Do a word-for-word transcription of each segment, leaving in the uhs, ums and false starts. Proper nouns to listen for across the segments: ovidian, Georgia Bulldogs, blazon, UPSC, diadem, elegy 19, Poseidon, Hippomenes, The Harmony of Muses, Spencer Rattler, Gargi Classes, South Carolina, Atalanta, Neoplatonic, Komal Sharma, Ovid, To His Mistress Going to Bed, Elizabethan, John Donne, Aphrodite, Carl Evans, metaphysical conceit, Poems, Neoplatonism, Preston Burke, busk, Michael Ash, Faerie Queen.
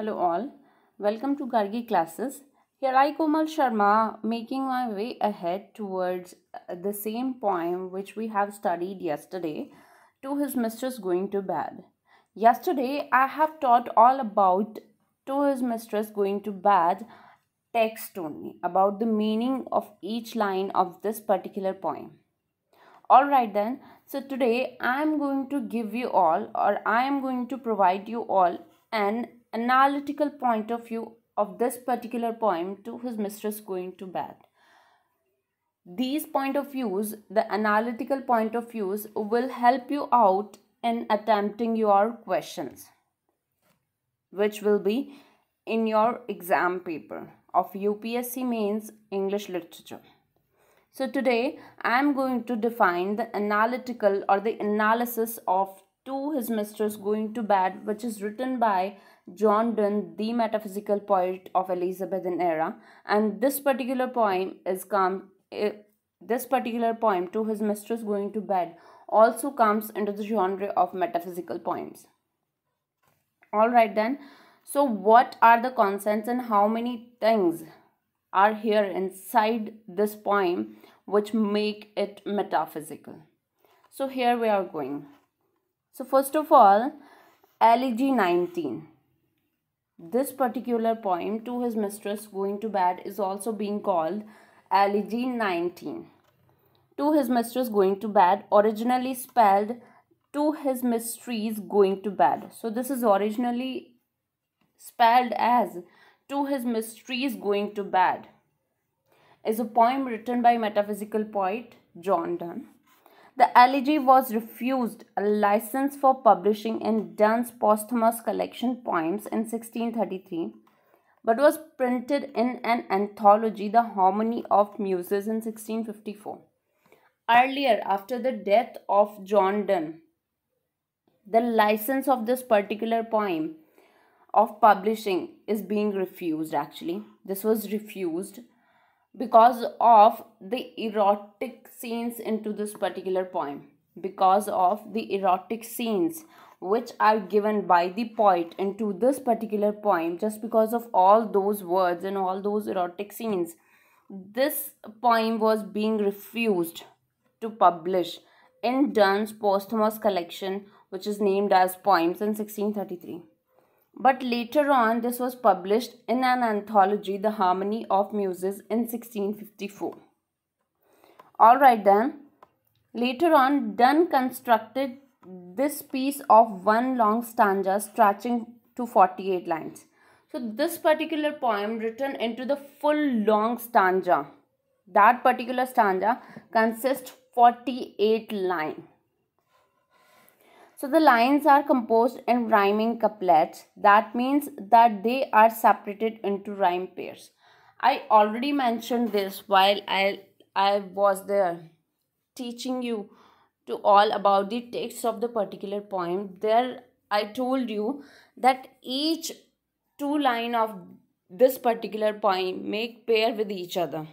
Hello all, welcome to Gargi Classes. Here I, Komal Sharma, making my way ahead towards the same poem which we have studied yesterday, To His Mistress Going to Bed. Yesterday I have taught all about To His Mistress Going to Bed text only, about the meaning of each line of this particular poem. Alright then, so today I am going to give you all, or I am going to provide you all an analytical point of view of this particular poem, To His Mistress Going to Bed. These point of views, the analytical point of views, will help you out in attempting your questions, which will be in your exam paper of U P S C Mains English Literature. So today I am going to define the analytical or the analysis of To His Mistress Going to Bed, which is written by John Donne, the metaphysical poet of Elizabethan era, and this particular poem is come. This particular poem, To His Mistress Going to Bed, also comes into the genre of metaphysical poems. All right then. So, what are the concepts and how many things are here inside this poem which make it metaphysical? So here we are going. So first of all, elegy nineteen. This particular poem, To His Mistress Going to Bed, is also being called elegy nineteen. To His Mistress Going to Bed, originally spelled To His Mistress Going to Bed. So this is originally spelled as To His Mistress Going to Bed, is a poem written by metaphysical poet John Donne. The elegy was refused a license for publishing in Donne's posthumous collection Poems in sixteen thirty-three, but was printed in an anthology, The Harmony of Muses, in sixteen fifty-four. Earlier, after the death of John Donne, the license of this particular poem of publishing is being refused. Actually, this was refused because of the erotic scenes into this particular poem, because of the erotic scenes which are given by the poet into this particular poem. Just because of all those words and all those erotic scenes, this poem was being refused to publish in Donne's posthumous collection, which is named as Poems in sixteen thirty-three. But later on, this was published in an anthology, The Harmony of Muses, in sixteen fifty-four. Alright then, later on, Donne constructed this piece of one long stanza stretching to forty-eight lines. So this particular poem written into the full long stanza, that particular stanza consists forty-eight lines. So the lines are composed in rhyming couplets. That means that they are separated into rhyme pairs. I already mentioned this while I, I was there teaching you to all about the text of the particular poem. There I told you that each two line of this particular poem make pair with each other.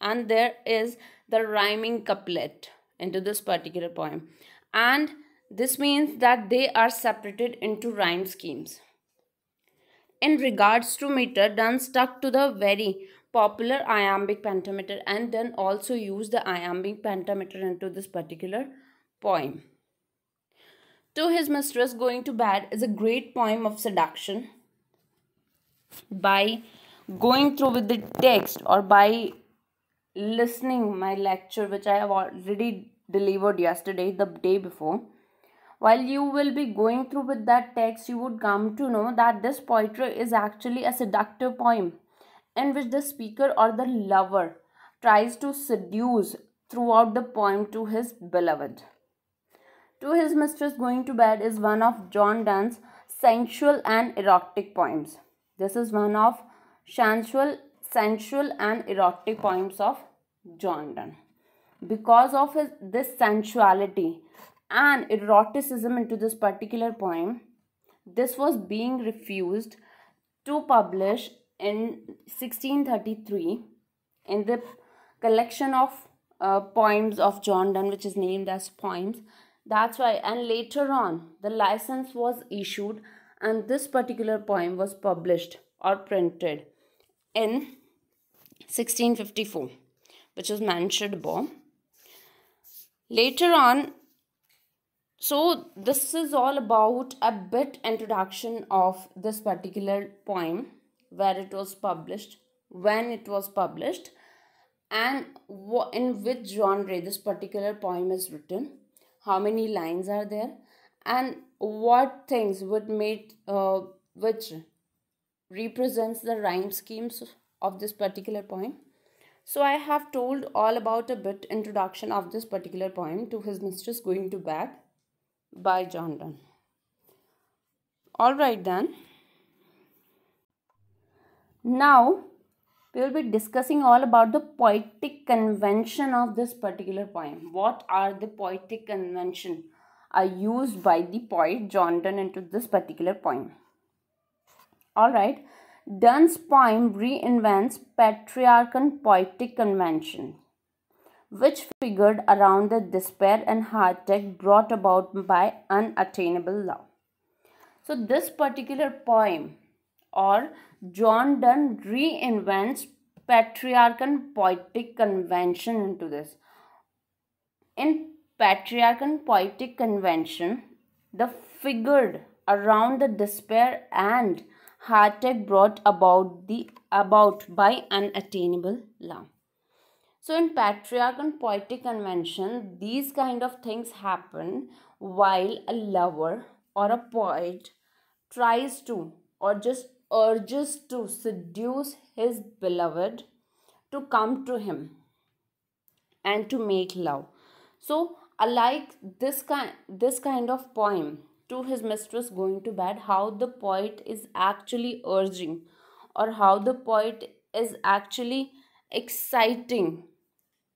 And there is the rhyming couplet into this particular poem. And this means that they are separated into rhyme schemes. In regards to meter, Donne stuck to the very popular iambic pentameter, and Donne also used the iambic pentameter into this particular poem. To His Mistress Going to Bed is a great poem of seduction. By going through with the text, or by listening my lecture which I have already delivered yesterday, the day before, while you will be going through with that text, you would come to know that this poetry is actually a seductive poem in which the speaker or the lover tries to seduce throughout the poem to his beloved. To His Mistress Going to Bed is one of John Donne's sensual and erotic poems. This is one of sensual, sensual and erotic poems of John Donne. Because of his, this sensuality and eroticism into this particular poem, this was being refused to publish in sixteen thirty-three in the collection of uh, poems of John Donne, which is named as Poems. That's why, and later on the license was issued and this particular poem was published or printed in sixteen fifty-four, which is mentioned above. Later on, so this is all about a bit introduction of this particular poem, where it was published, when it was published, and in which genre this particular poem is written, how many lines are there, and what things would make uh, which represents the rhyme schemes of this particular poem. So I have told all about a bit introduction of this particular poem, To His Mistress Going to Bed by John Donne. All right then. Now we will be discussing all about the poetic convention of this particular poem. What are the poetic convention are used by the poet John Donne into this particular poem. All right. Donne's poem reinvents patriarchal poetic convention, which figured around the despair and heartache brought about by unattainable love. So this particular poem or John Donne reinvents patriarchal poetic convention into this. In patriarchal poetic convention, the figured around the despair and heartache brought about the about by unattainable love. So in patriarchal poetic convention, these kind of things happen while a lover or a poet tries to or just urges to seduce his beloved to come to him and to make love. So alike this kind this kind of poem, To His Mistress Going to Bed, how the poet is actually urging or how the poet is actually exciting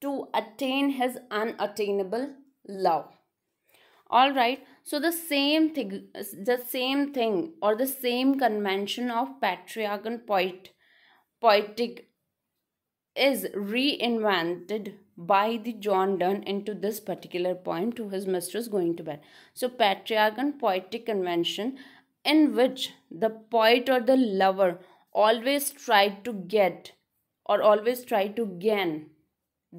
to attain his unattainable love. All right. So the same thing, the same thing or the same convention of patriarchal poet, poetic is reinvented by the John Donne into this particular poem, To His Mistress Going to Bed. So patriarchal poetic convention in which the poet or the lover always tried to get or always tried to gain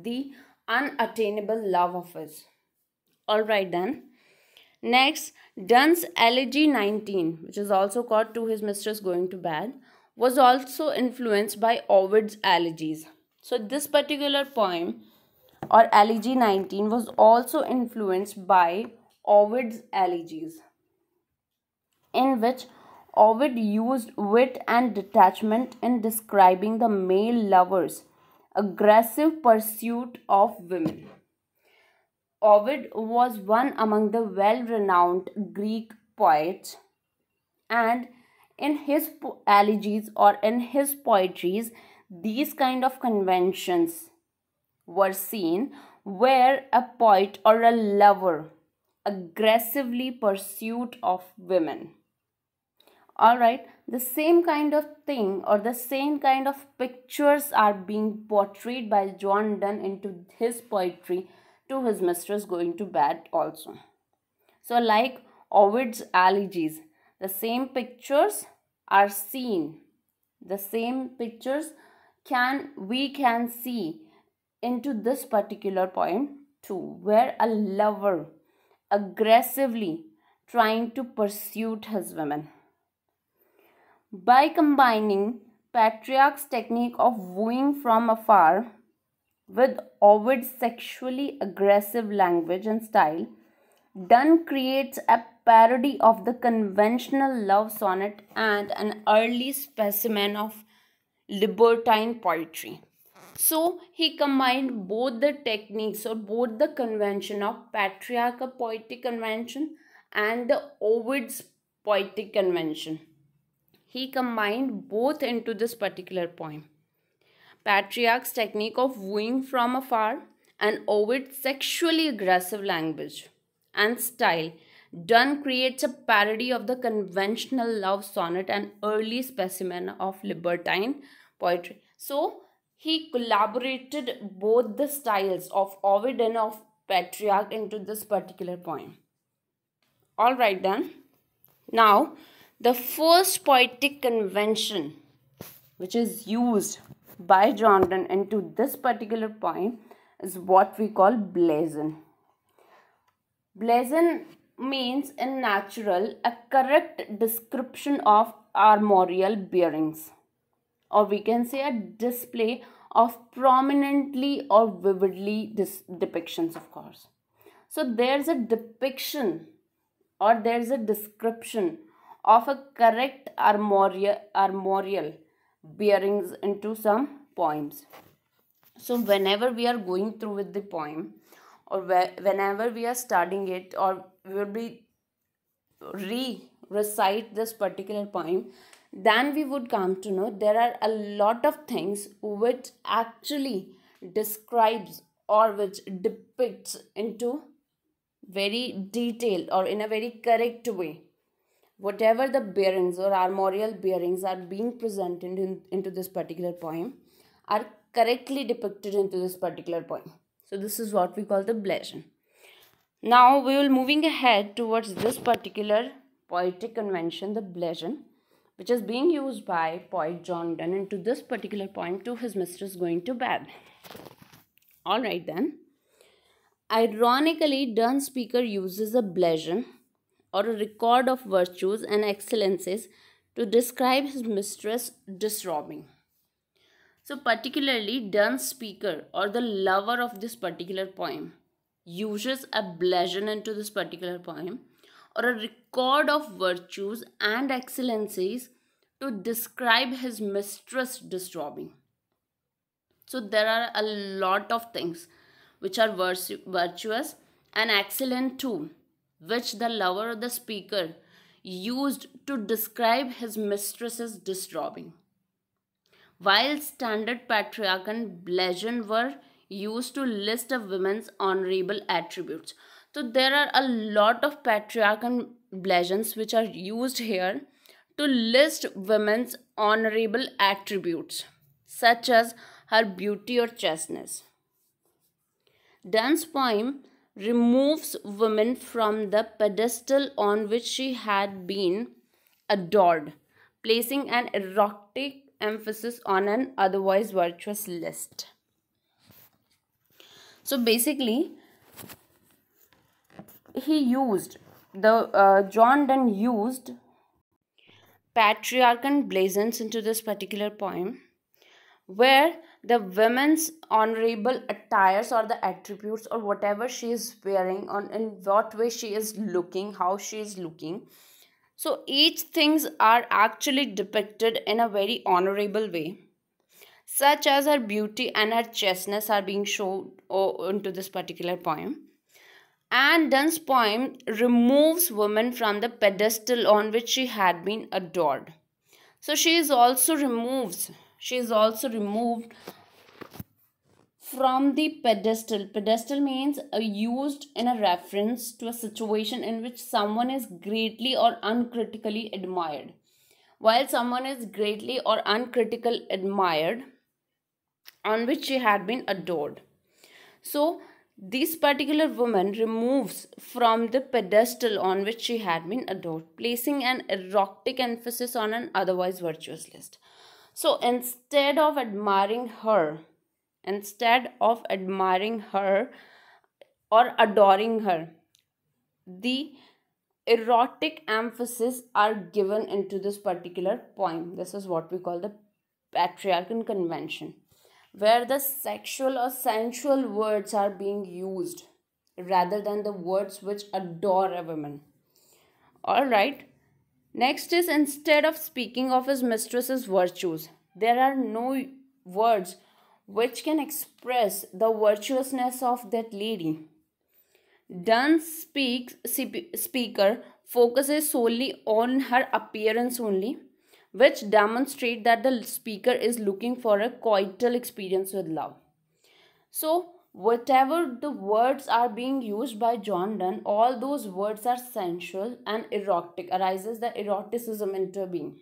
the unattainable love of his. Alright then. Next, Donne's Elegy nineteen, which is also called To His Mistress Going to Bed, was also influenced by Ovid's elegies. So this particular poem or Elegy nineteen was also influenced by Ovid's elegies, in which Ovid used wit and detachment in describing the male lover's aggressive pursuit of women. Ovid was one among the well-renowned Greek poets, and in his elegies or in his poetries, these kind of conventions were seen where a poet or a lover aggressively pursuit of women. All right, the same kind of thing or the same kind of pictures are being portrayed by John Donne into his poetry, To His Mistress Going to Bed also. So like Ovid's elegies, the same pictures are seen. The same pictures can we can see into this particular poem too, where a lover aggressively trying to pursue his women. By combining patriarch's technique of wooing from afar with Ovid's sexually aggressive language and style, Donne creates a parody of the conventional love sonnet and an early specimen of libertine poetry. So he combined both the techniques or both the convention of patriarchal poetic convention and the Ovid's poetic convention. He combined both into this particular poem. Patriarch's technique of wooing from afar and Ovid's sexually aggressive language and style, Donne creates a parody of the conventional love sonnet and early specimen of libertine poetry. So he collaborated both the styles of Ovid and of Patriarch into this particular poem. All right then. Now The first poetic convention which is used by John Donne and to this particular poem is what we call blazon. Blazon means in natural a correct description of armorial bearings, or we can say a display of prominently or vividly depictions, of course. So there's a depiction or there's a description of a correct armorial, armorial bearings into some poems. So whenever we are going through with the poem, or whenever we are studying it, or we will be re-recite this particular poem, then we would come to know there are a lot of things which actually describes or which depicts into very detailed or in a very correct way whatever the bearings or armorial bearings are being presented in, into this particular poem are correctly depicted into this particular poem. So this is what we call the blazon. Now we will moving ahead towards this particular poetic convention, the blazon, which is being used by poet John Donne into this particular poem to his mistress going to bed. Alright then. Ironically, Donne's speaker uses a blazon or a record of virtues and excellences to describe his mistress disrobing. So particularly Donne's speaker or the lover of this particular poem uses a blazon into this particular poem or a record of virtues and excellencies to describe his mistress disrobing. So there are a lot of things which are virtuous and excellent too, which the lover or the speaker used to describe his mistress's disrobing. While standard patriarch and blazon were used to list a woman's honorable attributes. So there are a lot of patriarch and blazons which are used here to list women's honorable attributes such as her beauty or chasteness. Donne's poem removes women from the pedestal on which she had been adored, placing an erotic emphasis on an otherwise virtuous list. So basically, he used, the uh, John Donne used patriarchal blazons into this particular poem, where the women's honorable attires or the attributes or whatever she is wearing, on in what way she is looking, how she is looking. So each things are actually depicted in a very honorable way, such as her beauty and her chasteness are being shown oh, into this particular poem. And Donne's poem removes woman from the pedestal on which she had been adored. So she is also removes. She is also removed from the pedestal. Pedestal means uh, used in a reference to a situation in which someone is greatly or uncritically admired. While someone is greatly or uncritically admired, on which she had been adored. So this particular woman removes from the pedestal on which she had been adored, placing an erotic emphasis on an otherwise virtuous list. So instead of admiring her, instead of admiring her or adoring her, the erotic emphasis are given into this particular poem. This is what we call the patriarchal convention, where the sexual or sensual words are being used rather than the words which adore a woman. Alright. Next is, instead of speaking of his mistress's virtues, there are no words which can express the virtuousness of that lady. Donne's speak, speaker focuses solely on her appearance only, which demonstrate that the speaker is looking for a coital experience with love. So whatever the words are being used by John Donne, all those words are sensual and erotic, arises the eroticism into being.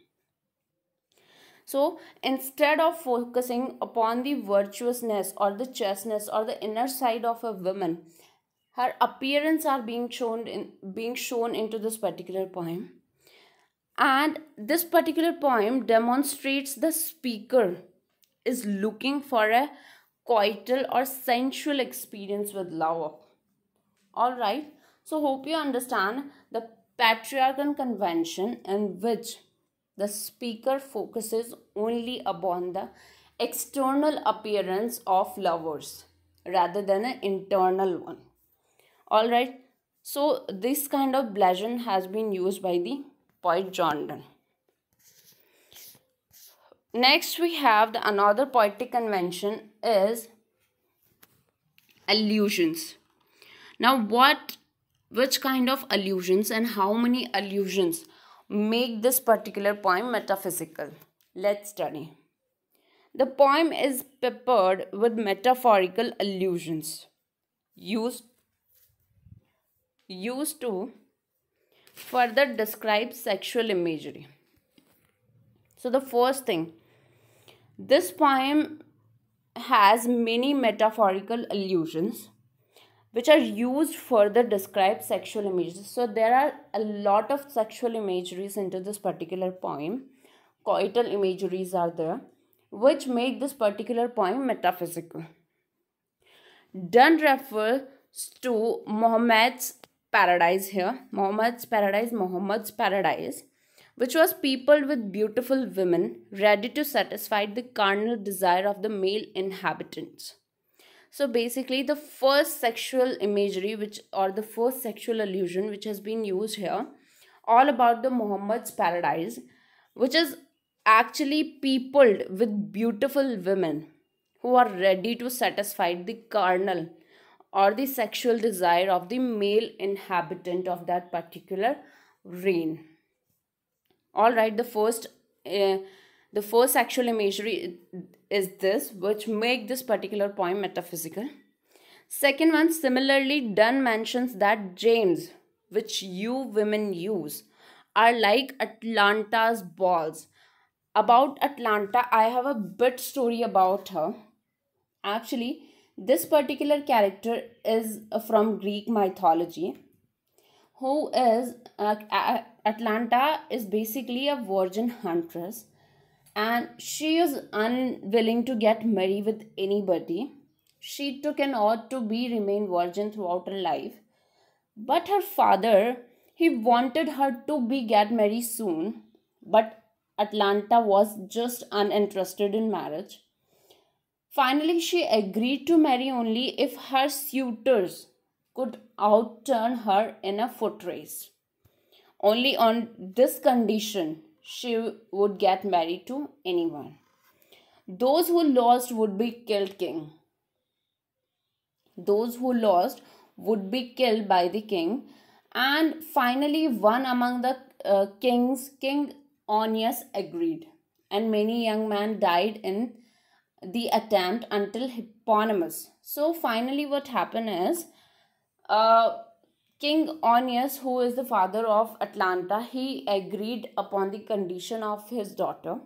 So instead of focusing upon the virtuousness or the chasteness or the inner side of a woman, her appearance are being shown in being shown into this particular poem. And this particular poem demonstrates the speaker is looking for a coital or sensual experience with love. Alright, so hope you understand the patriarchal convention in which the speaker focuses only upon the external appearance of lovers rather than an internal one. Alright, so this kind of blazon has been used by the poet John Donne. Next we have the another poetic convention is allusions. Now what, which kind of allusions and how many allusions make this particular poem metaphysical? Let's study. The poem is peppered with metaphorical allusions used, used to further describe sexual imagery. So the first thing, this poem has many metaphorical allusions which are used further describe sexual images. So there are a lot of sexual imageries into this particular poem. Coital imageries are there, which make this particular poem metaphysical. Donne refers to Muhammad's paradise here. Muhammad's paradise, Muhammad's paradise, which was peopled with beautiful women ready to satisfy the carnal desire of the male inhabitants. So basically the first sexual imagery which or the first sexual allusion which has been used here all about the Muhammad's paradise, which is actually peopled with beautiful women who are ready to satisfy the carnal or the sexual desire of the male inhabitant of that particular reign. Alright, the first uh, the first sexual imagery is this, which make this particular poem metaphysical. Second one, similarly, Donne mentions that James, which you women use, are like Atalanta's balls. About Atalanta, I have a bit story about her. Actually, this particular character is from Greek mythology, who is, uh, Atalanta is basically a virgin huntress, and she is unwilling to get married with anybody. She took an oath to be remain virgin throughout her life. But her father, he wanted her to be get married soon, but Atalanta was just uninterested in marriage. Finally, she agreed to marry only if her suitors could outturn her in a foot race. Only on this condition she would get married to anyone. Those who lost would be killed king. Those who lost would be killed by the king. And finally, one among the uh, kings, King Oenomaus, agreed, and many young men died in the attempt until Hippomenes. So finally what happened is, uh, King Oenomaus, who is the father of Atalanta, he agreed upon the condition of his daughter.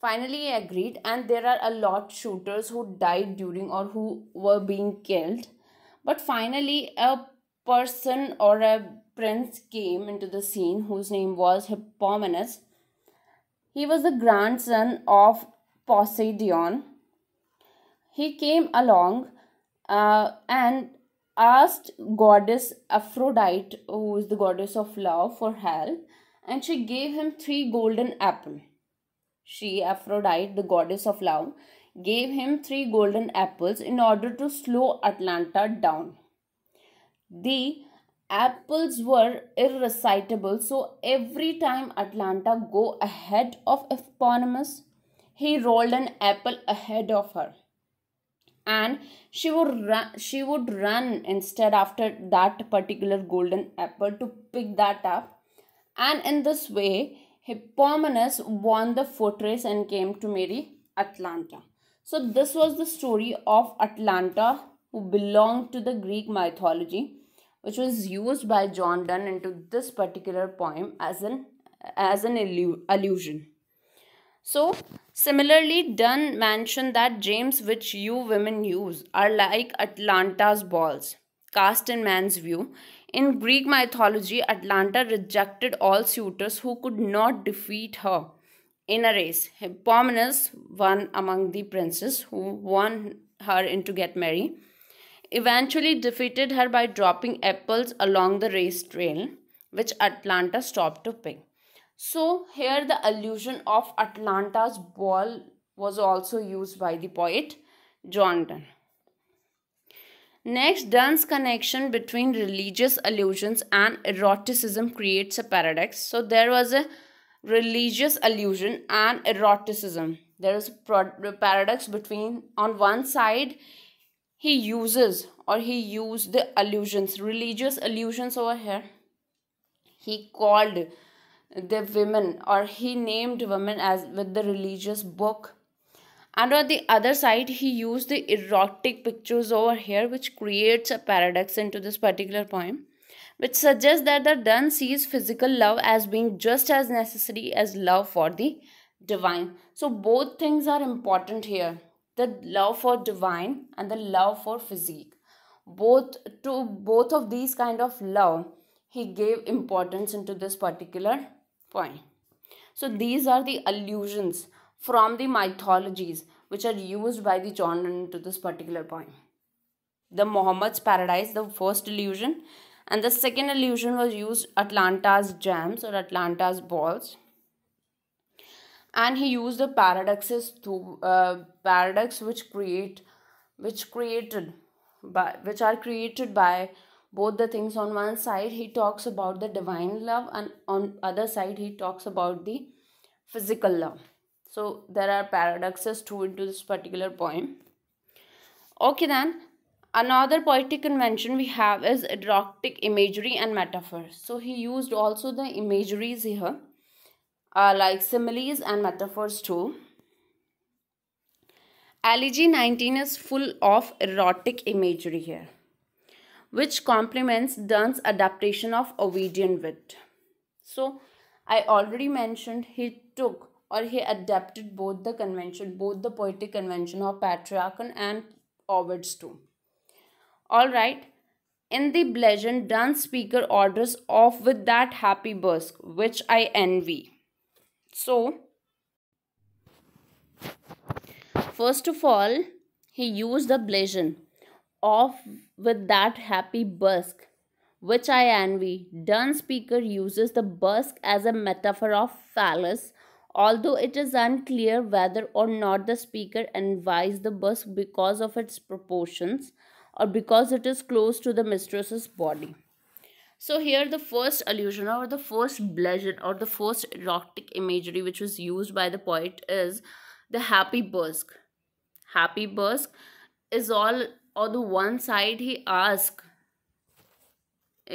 Finally he agreed, and there are a lot of shooters who died during or who were being killed. But finally a person or a prince came into the scene whose name was Hippomenes. He was the grandson of Poseidon. He came along uh, and asked goddess Aphrodite, who is the goddess of love, for help, and she gave him three golden apples. She, Aphrodite, the goddess of love, gave him three golden apples in order to slow Atalanta down. The apples were irresistible, so every time Atalanta go ahead of Hippomenes, he rolled an apple ahead of her, and she would run, she would run instead after that particular golden apple to pick that up. And in this way, Hippomenes won the foot race and came to marry Atalanta. So this was the story of Atalanta, who belonged to the Greek mythology, which was used by John Donne into this particular poem as an as an allusion. So similarly, Donne mentioned that James, which you women use, are like Atalanta's balls, cast in man's view, In Greek mythology, Atalanta rejected all suitors who could not defeat her in a race. Hippomenes, one among the princes who won her in to get married, eventually defeated her by dropping apples along the race trail, which Atalanta stopped to pick. So here the allusion of Atalanta's ball was also used by the poet John Donne. Next, Donne's connection between religious allusions and eroticism creates a paradox. So there was a religious allusion and eroticism. There is a paradox between, on one side he uses or he used the allusions, religious allusions over here. He called the women or he named women as with the religious book. And on the other side, he used the erotic pictures over here, which creates a paradox into this particular poem, which suggests that the Donne sees physical love as being just as necessary as love for the divine. So both things are important here, the love for divine and the love for physique. Both to both of these kind of love, he gave importance into this particular poem. So these are the allusions from the mythologies which are used by the John Donne to this particular poem. The Mohammed's Paradise, the first allusion, and the second allusion was used Atalanta's gems or Atalanta's balls, and he used the paradoxes to uh, paradox which create which created by which are created by both the things. On one side he talks about the divine love, and on other side he talks about the physical love. So there are paradoxes too into this particular poem. Okay, then another poetic convention we have is erotic imagery and metaphor. So he used also the imageries here, uh, like similes and metaphors too. Elegy nineteen is full of erotic imagery here, which complements Donne's adaptation of Ovidian wit. So I already mentioned he took or he adapted both the convention, both the poetic convention of Patriarchon and Ovid's too. Alright, in the blazon, Donne's speaker orders off with that happy busk, which I envy. So, first of all, he used the blazon, off with that happy busk, which I envy. Donne's speaker uses the busk as a metaphor of phallus, although it is unclear whether or not the speaker envies the busk because of its proportions or because it is close to the mistress's body. So here the first allusion or the first blazon or the first erotic imagery which was used by the poet is the happy busk. Happy busk is all on the one side he asks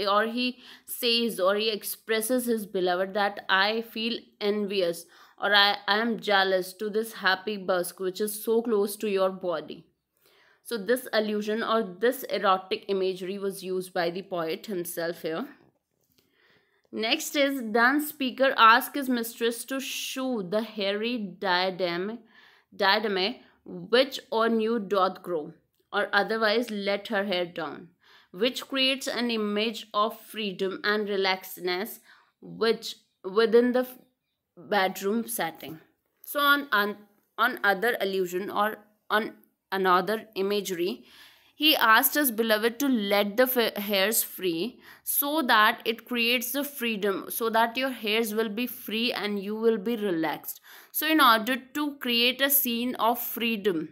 or he says or he expresses his beloved that I feel envious or I, I am jealous to this happy busk which is so close to your body. So this allusion or this erotic imagery was used by the poet himself here. Next is Donne's speaker asks his mistress to shew the hairy diadem, diadem which on you doth grow, or otherwise let her hair down, which creates an image of freedom and relaxedness which within the bedroom setting. So on, on, on other allusion or on another imagery, he asked his beloved to let the hairs free so that it creates the freedom, so that your hairs will be free and you will be relaxed. So in order to create a scene of freedom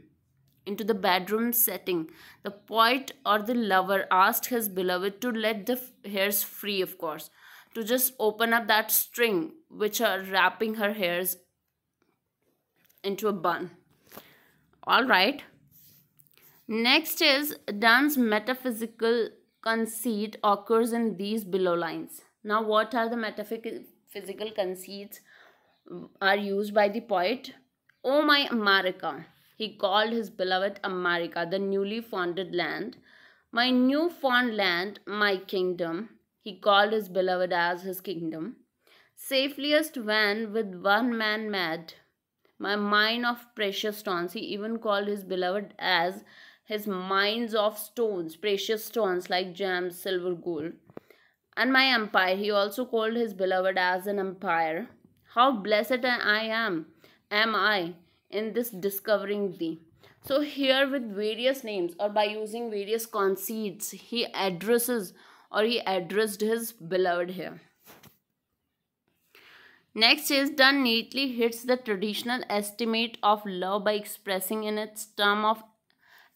into the bedroom setting, the poet or the lover asked his beloved to let the hairs free, of course, to just open up that string which are wrapping her hairs into a bun. All right. Next is Donne's metaphysical conceit occurs in these below lines. Now, what are the metaphysical conceits are used by the poet? Oh my America. He called his beloved America, the newly founded land. My new found land, my kingdom. He called his beloved as his kingdom. Safeliest when with one man mad, my mine of precious stones. He even called his beloved as his mines of stones, precious stones like gems, silver, gold. And my empire, he also called his beloved as an empire. How blessed I am, am I, in this discovering thee. So here with various names or by using various conceits, he addresses or he addressed his beloved here. Next is Donne neatly hits the traditional estimate of love by expressing in its term of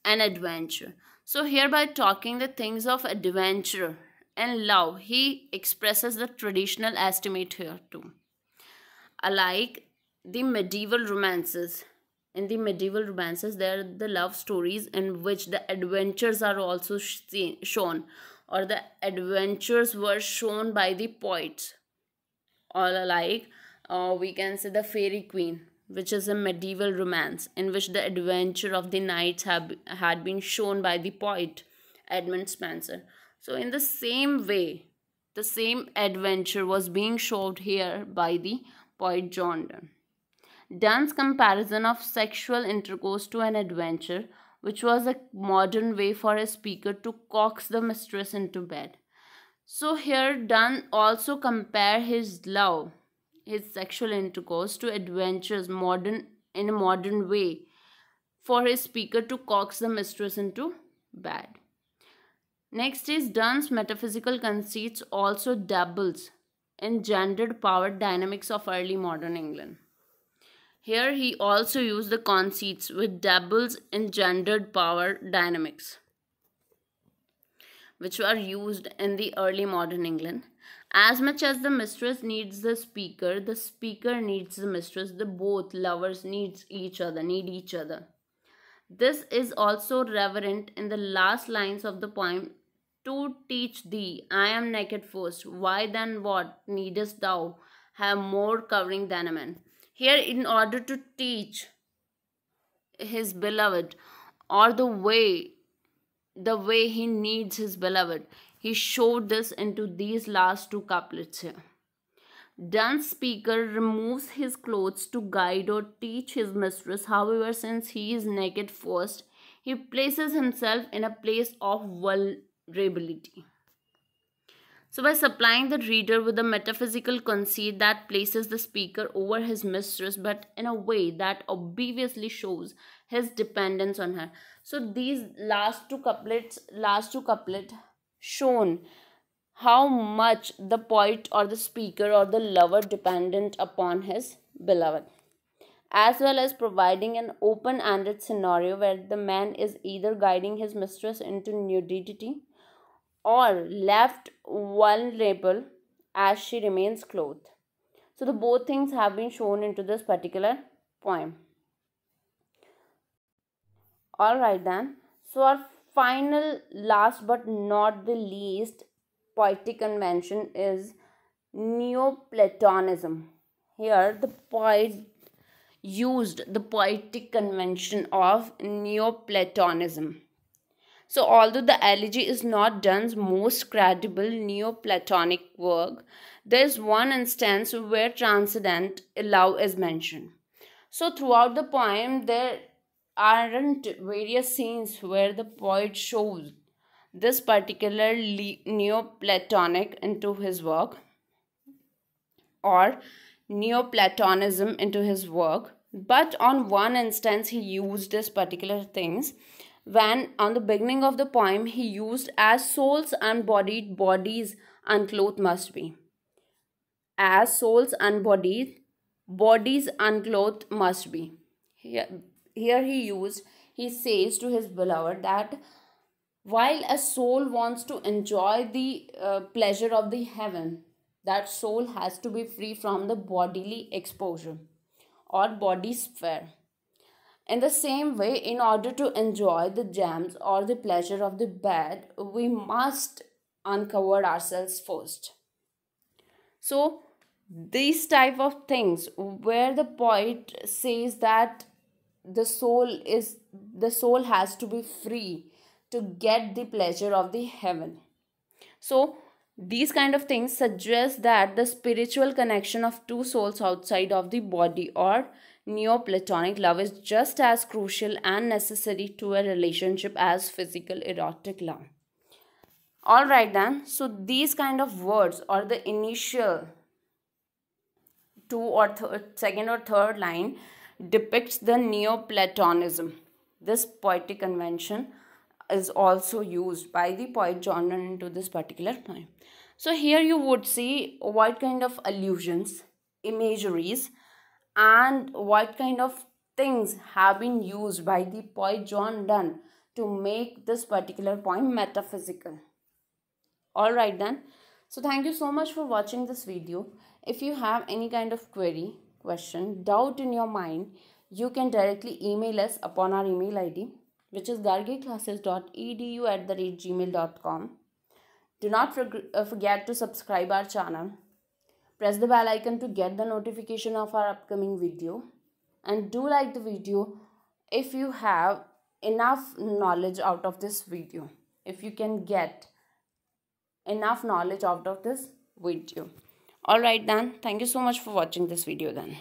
an adventure. So here by talking the things of adventure and love, he expresses the traditional estimate here too. Alike the medieval romances. In the medieval romances, there are the love stories in which the adventures are also seen, shown, or the adventures were shown by the poets. All alike, uh, we can say the Faerie Queen, which is a medieval romance in which the adventure of the knights have, had been shown by the poet Edmund Spenser. So in the same way, the same adventure was being showed here by the poet John Donne. Donne's comparison of sexual intercourse to an adventure, which was a modern way for a speaker to coax the mistress into bed. So here Donne also compared his love, his sexual intercourse to adventures modern in a modern way for his speaker to coax the mistress into bed. Next is Donne's metaphysical conceits also dabbles in gendered power dynamics of early modern England. Here he also used the conceits with dabbles in gendered power dynamics, which were used in the early modern England. As much as the mistress needs the speaker, the speaker needs the mistress, the both lovers needs each other, need each other. This is also reverent in the last lines of the poem, to teach thee, I am naked first, why then what, needest thou have more covering than a man. Here, in order to teach his beloved or the way, the way he needs his beloved, he showed this into these last two couplets here. Donne's speaker removes his clothes to guide or teach his mistress. However, since he is naked first, he places himself in a place of vulnerability. So by supplying the reader with a metaphysical conceit that places the speaker over his mistress, but in a way that obviously shows his dependence on her. So these last two couplets, last two couplet shown how much the poet or the speaker or the lover dependent upon his beloved, as well as providing an open-ended scenario where the man is either guiding his mistress into nudity or left vulnerable as she remains clothed. So the both things have been shown into this particular poem. Alright then. So our final, last but not the least poetic convention is Neoplatonism. Here the poet used the poetic convention of Neoplatonism. So although the elegy is not Donne's most credible Neoplatonic work, there is one instance where transcendent love is mentioned. So throughout the poem, there aren't various scenes where the poet shows this particular Neoplatonic into his work or Neoplatonism into his work. But on one instance, he used this particular things. When on the beginning of the poem he used as souls unbodied bodies unclothed must be. As souls unbodied bodies unclothed must be. Here, here he used, he says to his beloved that while a soul wants to enjoy the uh, pleasure of the heaven, that soul has to be free from the bodily exposure or body sphere. In the same way, in order to enjoy the gems or the pleasure of the bed, we must uncover ourselves first. So, these type of things where the poet says that the soul is the soul has to be free to get the pleasure of the heaven. So, these kind of things suggest that the spiritual connection of two souls outside of the body or Neoplatonic love is just as crucial and necessary to a relationship as physical erotic love. All right then, so these kind of words or the initial two or second or third line depicts the Neoplatonism. This poetic convention is also used by the poet John Donne into this particular poem. So here you would see what kind of allusions, imageries and what kind of things have been used by the poet John Donne to make this particular poem metaphysical. Alright then, so thank you so much for watching this video. If you have any kind of query, question, doubt in your mind, you can directly email us upon our email I D, which is gargi classes dot e d u at the rate gmail dot com. Do not forget to subscribe our channel. Press the bell icon to get the notification of our upcoming video. And do like the video if you have enough knowledge out of this video. If you can get enough knowledge out of this video. Alright then, thank you so much for watching this video then.